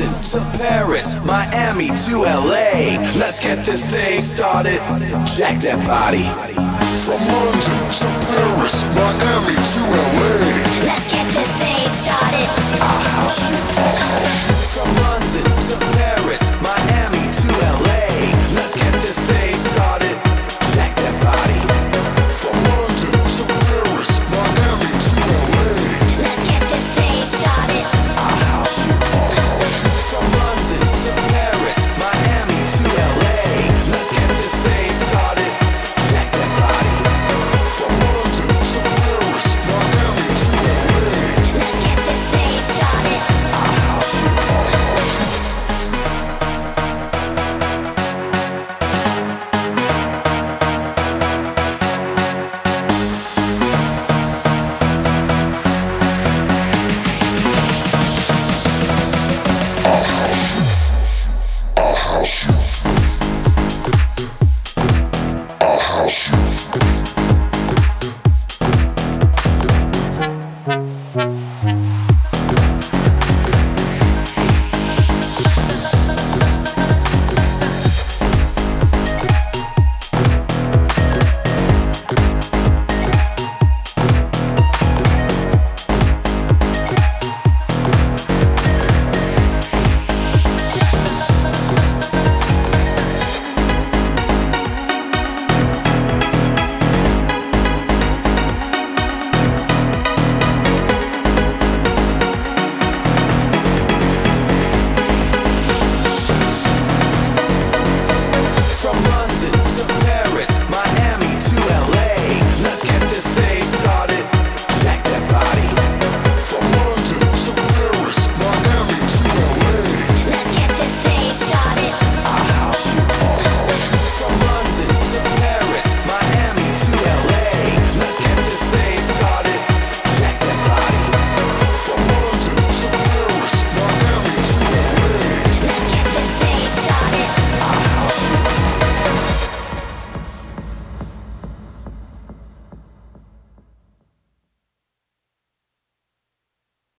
London to Paris, Miami to LA. Let's get this thing started. Jack that body. From London to Paris, Miami to